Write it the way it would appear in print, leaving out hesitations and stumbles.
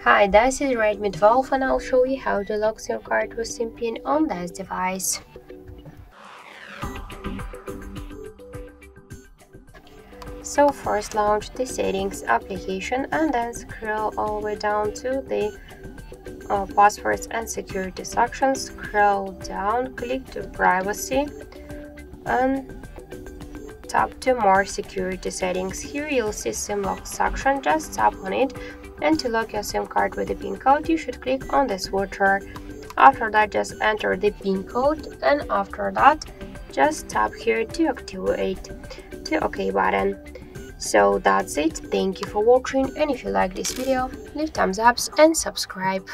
Hi, this is Redmi 12 and I'll show you how to lock SIM card with SIM PIN on this device. So first launch the settings application and then scroll all the way down to the passwords and security section. Scroll down, click to privacy and tap to more security settings. Here you'll see SIM lock section, just tap on it. And to lock your SIM card with a PIN code, you should click on the switcher. After that, just enter the PIN code, and after that, just tap here to activate the OK button. So that's it. Thank you for watching, and if you like this video, leave thumbs ups and subscribe.